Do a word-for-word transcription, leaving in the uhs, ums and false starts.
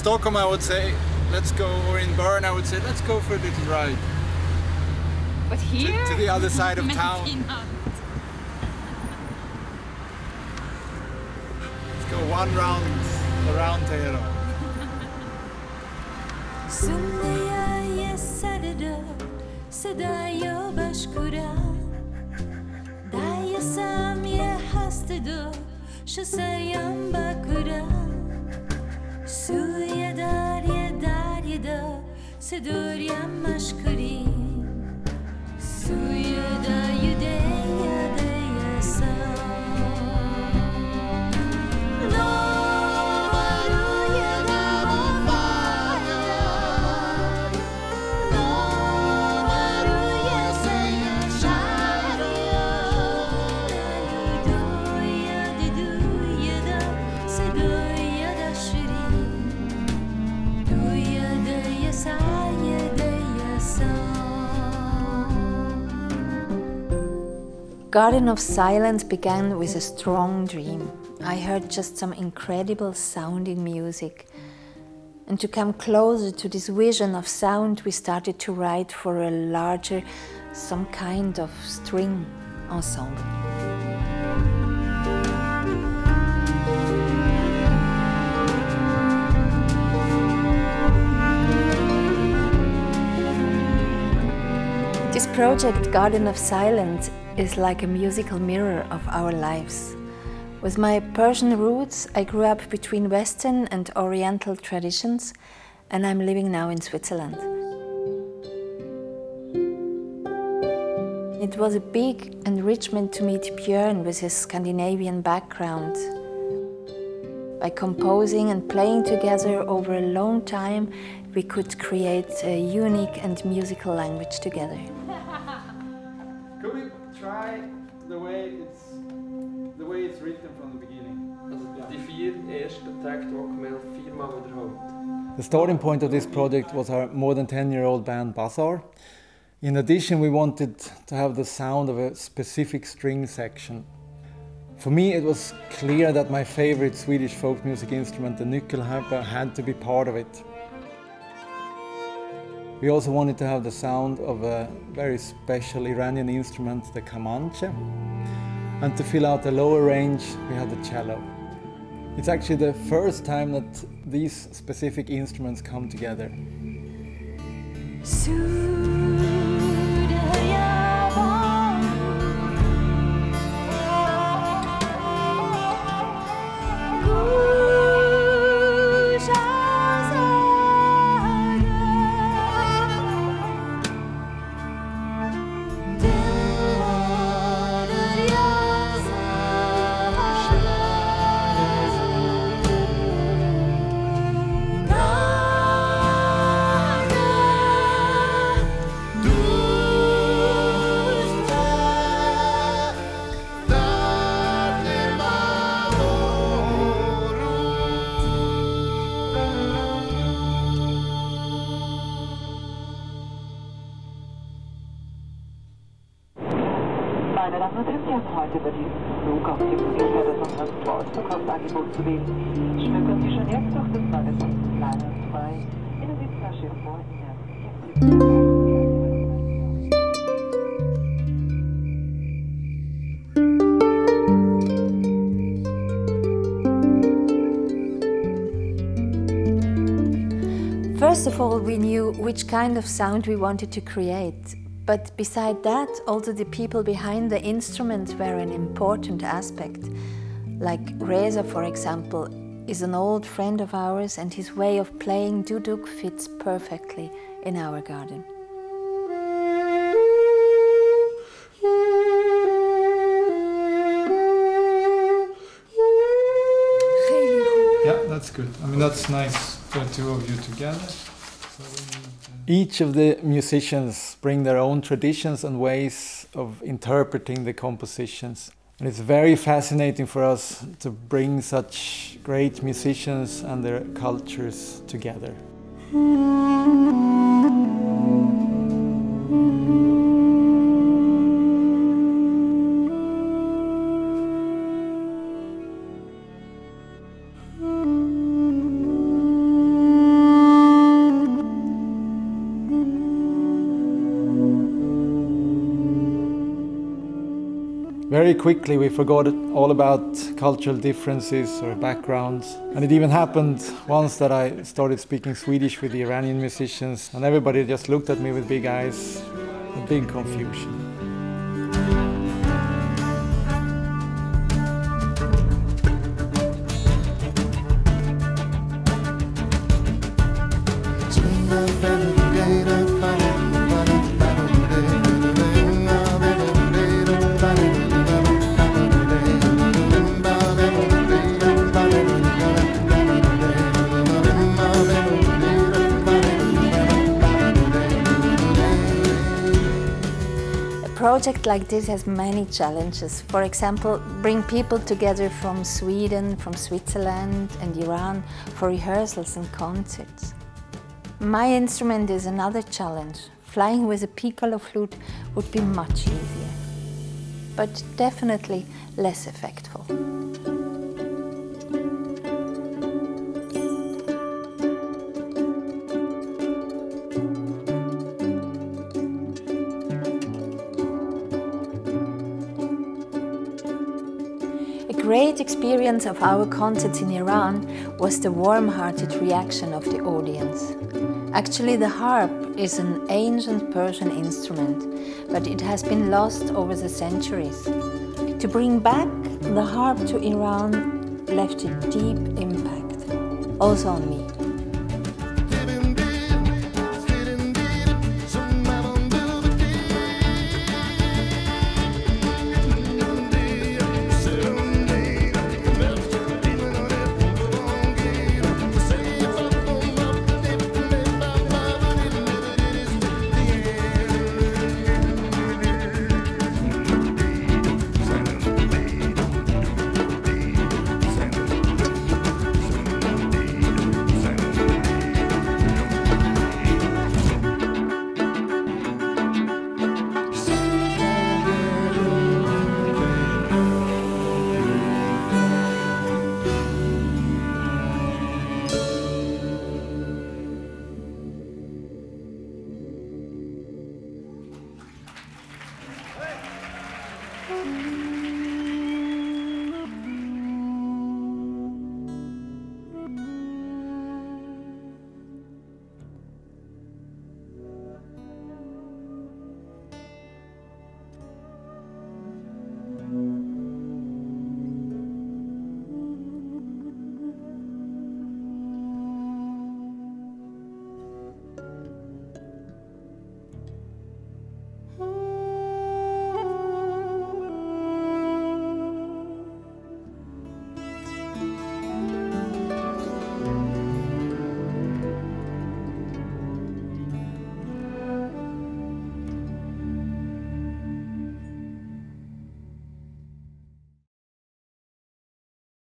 Stockholm I would say, let's go, or in Bern I would say, let's go for a little ride. But here? To, to the other side of town. Let's go one round around Tehran. Sumaya sarada sadaya bashkura daya samya hastada shasayam bakura suya darya daryada saduryam mashkuri suya dayudaya dayasam. Garden of Silence began with a strong dream. I heard just some incredible sounding music. And to come closer to this vision of sound, we started to write for a larger, some kind of string ensemble. This project, Garden of Silence, is like a musical mirror of our lives. With my Persian roots, I grew up between Western and Oriental traditions, and I'm living now in Switzerland. It was a big enrichment to meet Björn with his Scandinavian background. By composing and playing together over a long time, we could create a unique and musical language together. Try the way it's the way it's written from the beginning. The starting point of this project was our more than ten-year-old band Bazaar. In addition, we wanted to have the sound of a specific string section. For me, it was clear that my favorite Swedish folk music instrument, the nyckelharpa, had to be part of it. We also wanted to have the sound of a very special Iranian instrument, the Kamanche. And to fill out the lower range, we had the cello. It's actually the first time that these specific instruments come together. First of all, we knew which kind of sound we wanted to create. But beside that, also the people behind the instruments were an important aspect. Like Reza, for example, is an old friend of ours, and his way of playing duduk fits perfectly in our garden. Yeah, that's good. I mean, that's nice for the two of you together. Each of the musicians bring their own traditions and ways of interpreting the compositions. And it's very fascinating for us to bring such great musicians and their cultures together. Very quickly we forgot all about cultural differences or backgrounds. And it even happened once that I started speaking Swedish with the Iranian musicians, and everybody just looked at me with big eyes, a big confusion. A project like this has many challenges. For example, bring people together from Sweden, from Switzerland and Iran for rehearsals and concerts. My instrument is another challenge. Flying with a piccolo flute would be much easier, but definitely less effective. A great experience of our concerts in Iran was the warm-hearted reaction of the audience. Actually, the harp is an ancient Persian instrument, but it has been lost over the centuries. To bring back the harp to Iran left a deep impact, also on me. Thank you.